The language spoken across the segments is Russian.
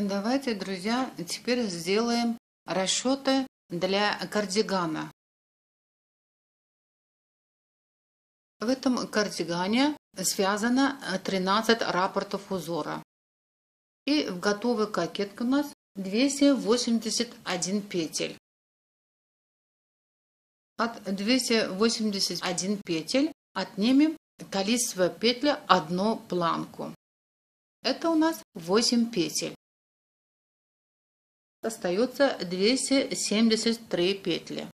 Давайте, друзья, теперь сделаем расчеты для кардигана. В этом кардигане связано 13 рапортов узора. И в готовой кокетке у нас 281 петель. От 281 петель отнимем количество петли одну планку. Это у нас 8 петель. Остается 273 петли.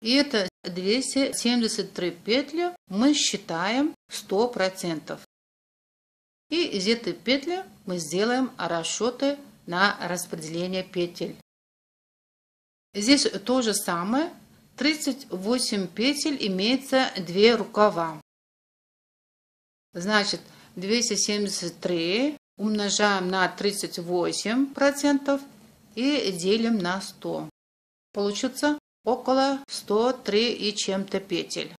И это 273 петли мы считаем 100%. И из этой петли мы сделаем расчеты на распределение петель. Здесь то же самое. 38 петель, имеется 2 рукава. Значит, 273 умножаем на 38% и делим на 100. Получится около 103 и чем-то петель.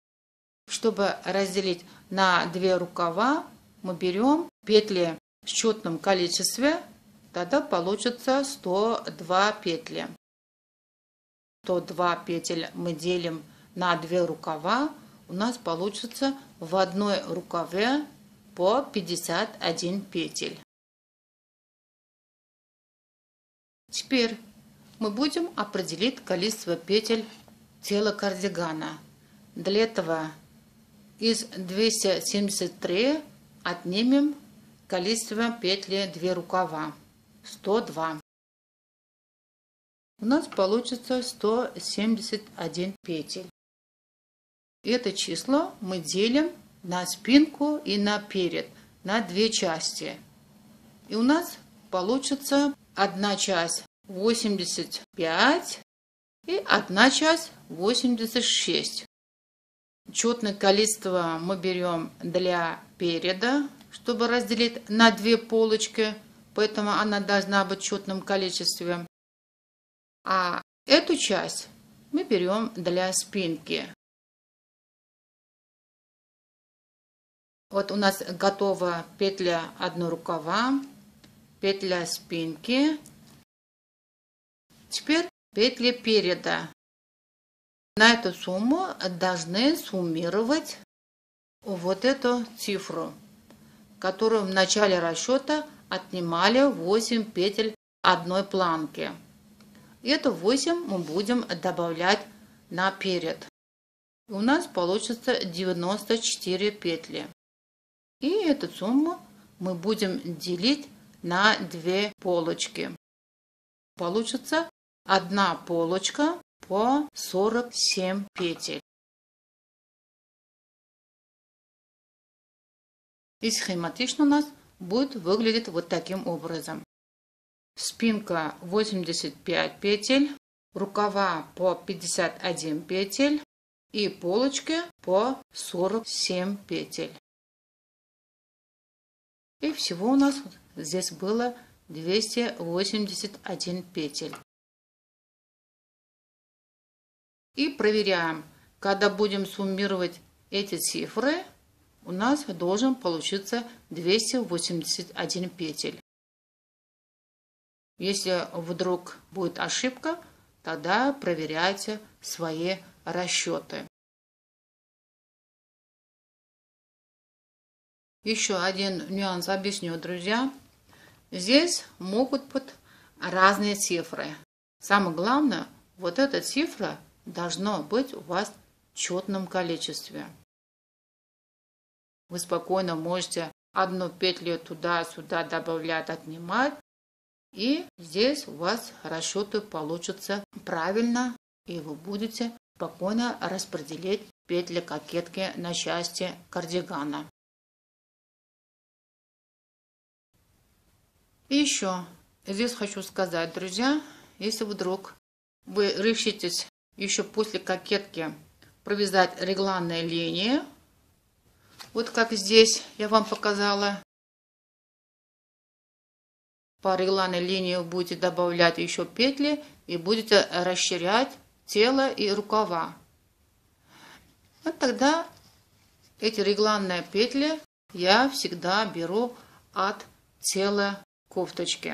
Чтобы разделить на 2 рукава, мы берем петли в четном количестве, тогда получится 102 петли. 102 петель мы делим на 2 рукава, у нас получится в одной рукаве по 51 петель. Теперь мы будем определить количество петель тела кардигана. Для этого из 273 отнимем количество петли 2 рукава, 102. У нас получится 171 петель. Это число мы делим на спинку и наперед, на две части. И у нас получится одна часть 85 и одна часть 86. Четное количество мы берем для переда, чтобы разделить на две полочки, поэтому она должна быть в четном количестве. А эту часть мы берем для спинки. Вот у нас готова петля 1 рукава, петля спинки. Теперь петли переда. На эту сумму должны суммировать вот эту цифру, которую в начале расчета отнимали 8 петель одной планки. Это 8 мы будем добавлять наперед. У нас получится 94 петли. И эту сумму мы будем делить на 2 полочки. Получится 1 полочка по 47 петель. И схематично у нас будет выглядеть вот таким образом. Спинка 85 петель, рукава по 51 петель и полочки по 47 петель. И всего у нас здесь было 281 петель. И проверяем, когда будем суммировать эти цифры, у нас должен получиться 281 петель. Если вдруг будет ошибка, тогда проверяйте свои расчеты. Еще один нюанс объясню, друзья. Здесь могут быть разные цифры. Самое главное, вот эта цифра должна быть у вас в четном количестве. Вы спокойно можете одну петлю туда-сюда добавлять, отнимать. И здесь у вас расчеты получатся правильно, и вы будете спокойно распределять петли кокетки на части кардигана. И еще здесь хочу сказать, друзья, если вдруг вы решитесь еще после кокетки провязать регланные линии, вот как здесь я вам показала, по регланной линии будете добавлять еще петли и будете расширять тело и рукава. А тогда эти регланные петли я всегда беру от тела кофточки.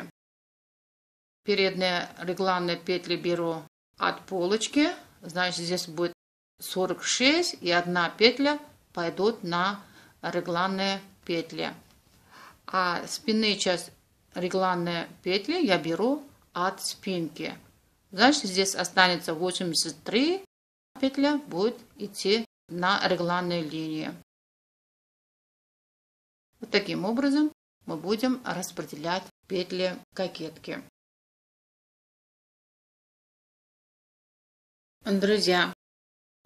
Передние регланные петли беру от полочки. Значит, здесь будет 46 и одна петля пойдут на регланные петли. А спинные часть регланные петли я беру от спинки. Значит, здесь останется 83, петля будет идти на регланные линии. Вот таким образом мы будем распределять петли кокетки. Друзья,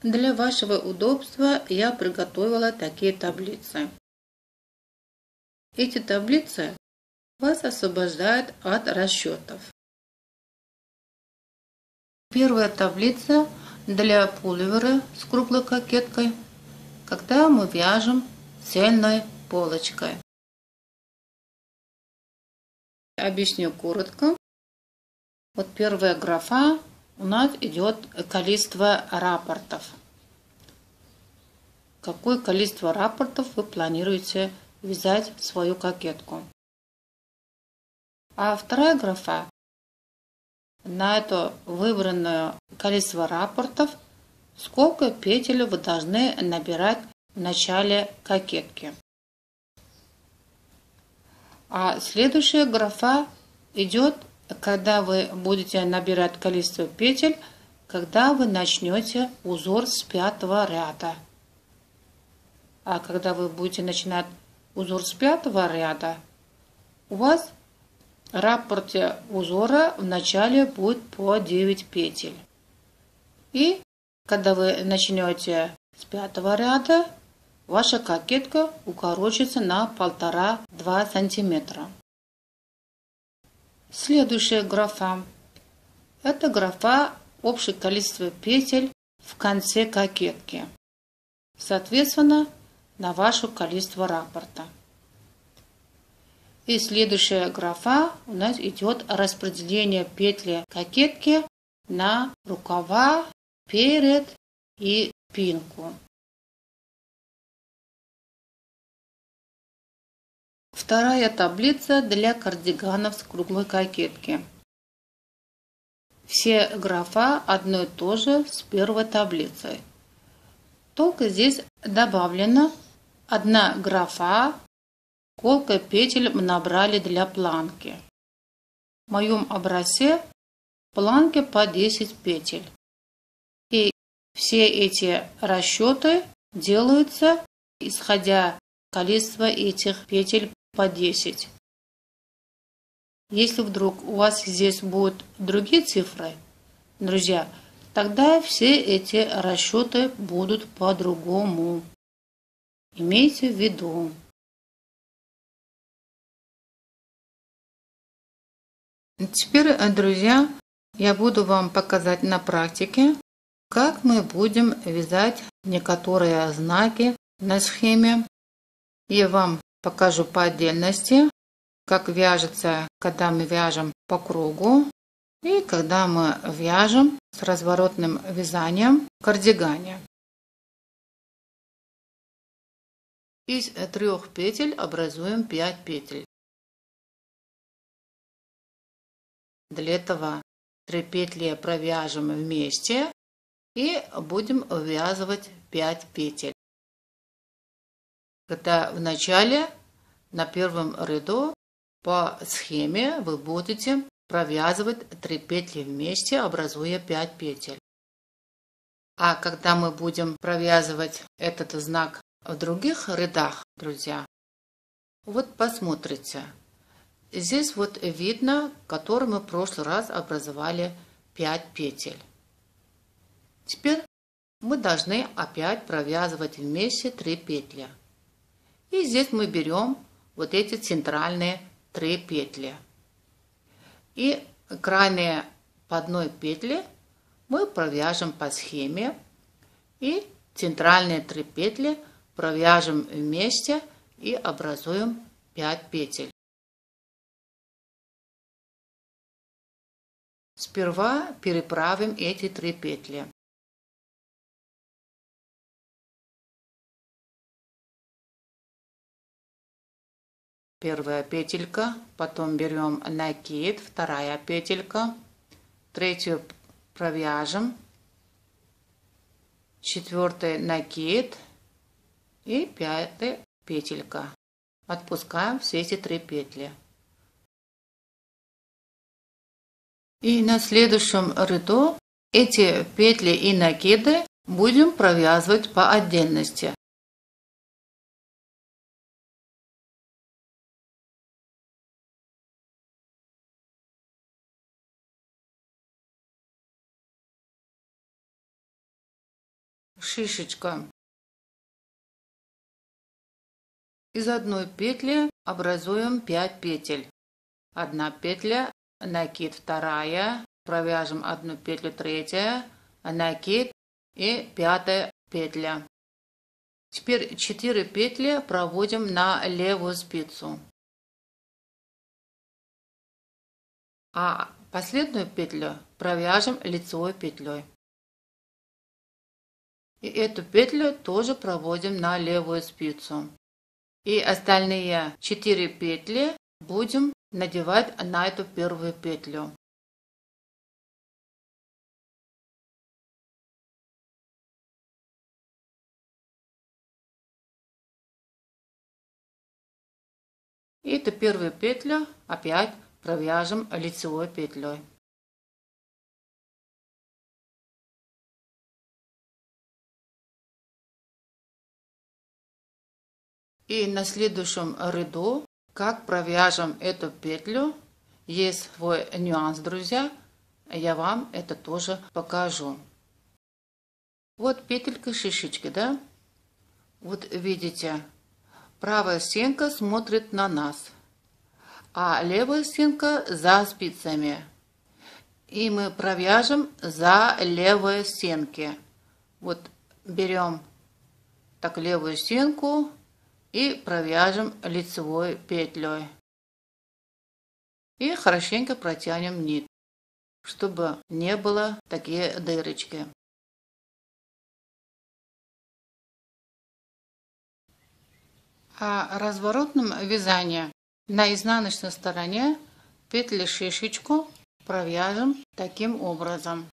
для вашего удобства я приготовила такие таблицы. Эти таблицы вас освобождают от расчетов. Первая таблица для пуловера с круглой кокеткой, когда мы вяжем цельной полочкой. Объясню коротко. Вот первая графа. У нас идет количество рапортов. Какое количество рапортов вы планируете вязать свою кокетку? А вторая графа, на это выбранное количество рапортов, сколько петель вы должны набирать в начале кокетки. А следующая графа идет, когда вы будете набирать количество петель, когда вы начнете узор с 5-го ряда. А когда вы будете начинать узор с 5-го ряда, у вас в раппорте узора в начале будет по 9 петель. И когда вы начнете с 5-го ряда, ваша кокетка укорочится на 1,5-2 сантиметра. Следующая графа – это графа общее количество петель в конце кокетки, соответственно, на ваше количество раппорта. И следующая графа у нас идет распределение петли кокетки на рукава, перед и спинку. Вторая таблица для кардиганов с круглой кокетки. Все графа одно и то же с первой таблицей. Только здесь добавлена одна графа, сколько петель мы набрали для планки. В моем образце планки по 10 петель. И все эти расчеты делаются исходя из количества этих петель по 10. Если вдруг у вас здесь будут другие цифры, друзья, тогда все эти расчеты будут по-другому. Имейте в виду. Теперь, друзья, я буду вам показать на практике, как мы будем вязать некоторые знаки на схеме. И вам покажу по отдельности, как вяжется, когда мы вяжем по кругу и когда мы вяжем с разворотным вязанием в кардигане. Из 3 петель образуем 5 петель. Для этого 3 петли провяжем вместе и будем ввязывать 5 петель. Когда в начале, на первом ряду, по схеме вы будете провязывать 3 петли вместе, образуя 5 петель. А когда мы будем провязывать этот знак в других рядах, друзья, вот посмотрите. Здесь вот видно, который мы в прошлый раз образовали 5 петель. Теперь мы должны опять провязывать вместе 3 петли. И здесь мы берем вот эти центральные 3 петли. И крайние по одной петле мы провяжем по схеме. И центральные 3 петли провяжем вместе и образуем 5 петель. Сперва переправим эти 3 петли. Первая петелька, потом берем накид, вторая петелька, третью провяжем, четвертый накид и пятая петелька. Отпускаем все эти три петли. И на следующем ряду эти петли и накиды будем провязывать по отдельности. Шишечка. Из одной петли образуем 5 петель. Одна петля, накид, вторая, провяжем одну петлю, третья, накид и пятая петля. Теперь 4 петли проводим на левую спицу. А последнюю петлю провяжем лицевой петлей. И эту петлю тоже проводим на левую спицу. И остальные 4 петли будем надевать на эту первую петлю. И эту первую петлю опять провяжем лицевой петлей. И на следующем ряду, как провяжем эту петлю, есть свой нюанс, друзья, я вам это тоже покажу. Вот петелька шишечки, да? Вот видите, правая стенка смотрит на нас, а левая стенка за спицами. И мы провяжем за левые стенки. Вот берем так левую стенку и провяжем лицевой петлей. И хорошенько протянем нить, чтобы не было такие дырочки. А разворотным вязанием на изнаночной стороне петли шишечку провяжем таким образом.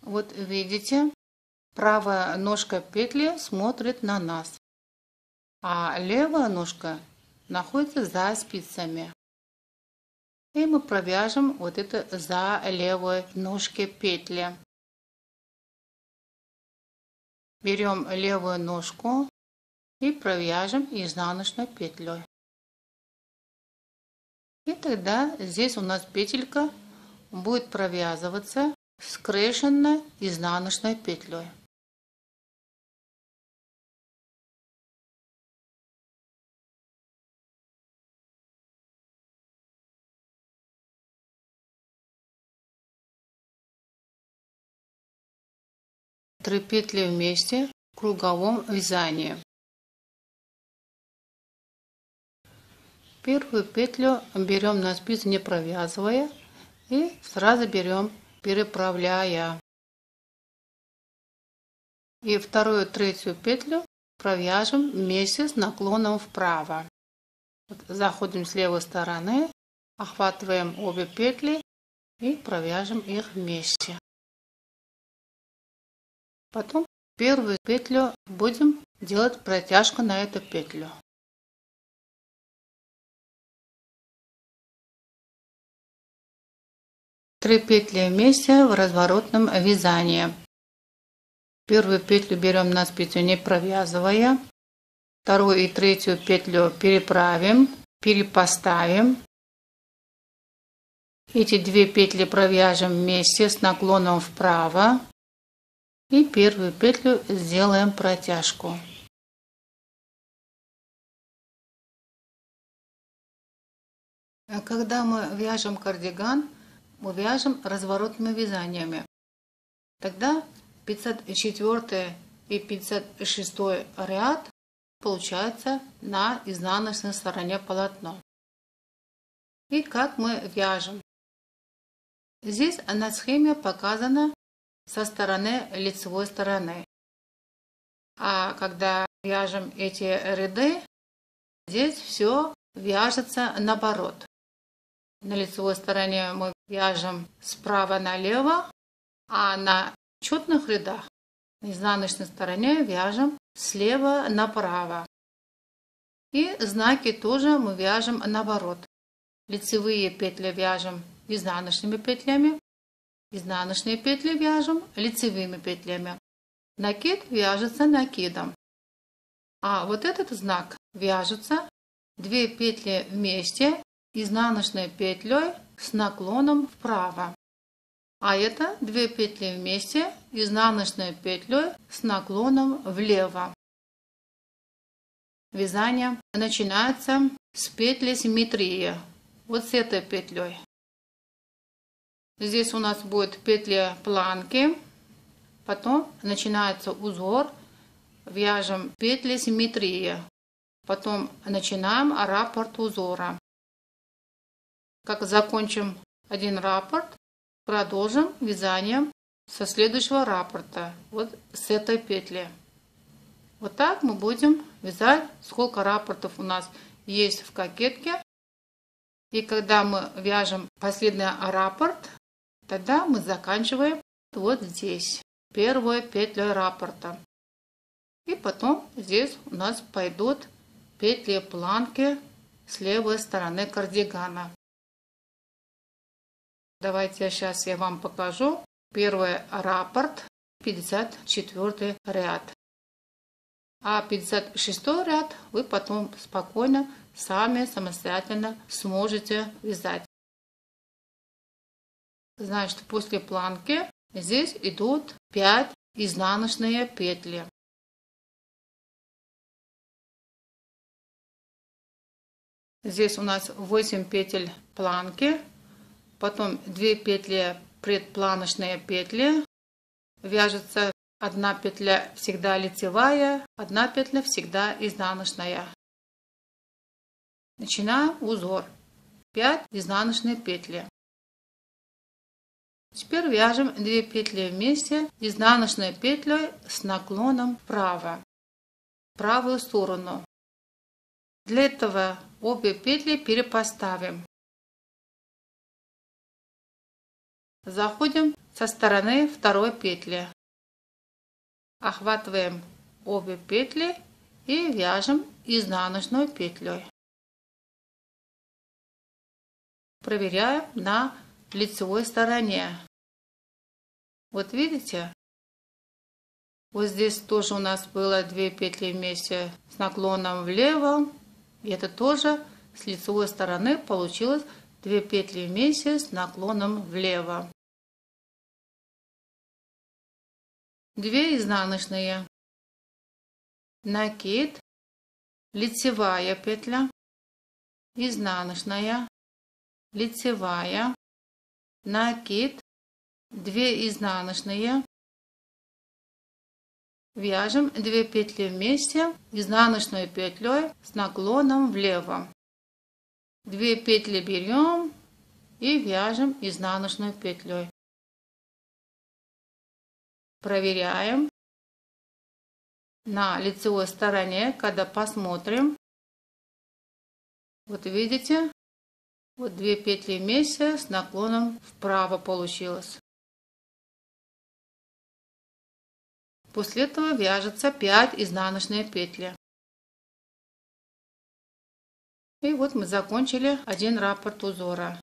Вот видите? Правая ножка петли смотрит на нас, а левая ножка находится за спицами. И мы провяжем вот это за левой ножки петли. Берем левую ножку и провяжем изнаночной петлей. И тогда здесь у нас петелька будет провязываться с крашенной изнаночной петлей. Три петли вместе в круговом вязании. Первую петлю берем на спицу, не провязывая, и сразу берем, переправляя. И вторую, третью петлю провяжем вместе с наклоном вправо. Заходим с левой стороны, охватываем обе петли и провяжем их вместе. Потом первую петлю будем делать протяжку на эту петлю. Три петли вместе в разворотном вязании. Первую петлю берем на спицу, не провязывая. Вторую и третью петлю переправим, перепоставим. Эти две петли провяжем вместе с наклоном вправо. И первую петлю сделаем протяжку. А когда мы вяжем кардиган, мы вяжем разворотными вязаниями. Тогда 54 и 56 ряд получается на изнаночной стороне полотна. И как мы вяжем? Здесь на схеме показано со стороны лицевой стороны. А когда вяжем эти ряды, Здесь все вяжется наоборот. На лицевой стороне мы вяжем справа налево, а на четных рядах на изнаночной стороне вяжем слева направо. И знаки тоже мы вяжем наоборот. Лицевые петли вяжем изнаночными петлями, изнаночные петли вяжем лицевыми петлями. Накид вяжется накидом. А вот этот знак вяжется 2 петли вместе изнаночной петлей с наклоном вправо. А это 2 петли вместе изнаночной петлей с наклоном влево. Вязание начинается с петли симметрии. Вот с этой петлей. Здесь у нас будет петли планки. Потом начинается узор. Вяжем петли симметрии. Потом начинаем раппорт узора. Как закончим один раппорт, продолжим вязание со следующего раппорта. Вот с этой петли. Вот так мы будем вязать, сколько раппортов у нас есть в кокетке. И когда мы вяжем последний раппорт, тогда мы заканчиваем вот здесь, первую петлю раппорта. И потом здесь у нас пойдут петли планки с левой стороны кардигана. Давайте сейчас я вам покажу первый раппорт, 54 ряд. А 56 ряд вы потом спокойно сами самостоятельно сможете вязать. Значит, после планки здесь идут 5 изнаночные петли. Здесь у нас 8 петель планки, потом 2 петли предпланочные петли. Вяжется 1 петля всегда лицевая, 1 петля всегда изнаночная. Начинаем узор. 5 изнаночные петли. Теперь вяжем 2 петли вместе изнаночной петлей с наклоном вправо, в правую сторону. Для этого обе петли перепоставим. Заходим со стороны второй петли. Охватываем обе петли и вяжем изнаночной петлей. Проверяем на лицевой стороне. Вот видите? Вот здесь тоже у нас было 2 петли вместе с наклоном влево. И это тоже с лицевой стороны получилось 2 петли вместе с наклоном влево. 2 изнаночные. Накид. Лицевая петля. Изнаночная. Лицевая. Накид. 2 изнаночные. Вяжем 2 петли вместе изнаночной петлей с наклоном влево. 2 петли берем и вяжем изнаночной петлей. Проверяем на лицевой стороне, когда посмотрим. Вот видите, вот 2 петли вместе с наклоном вправо получилось. После этого вяжется 5 изнаночные петли. И вот мы закончили один раппорт узора.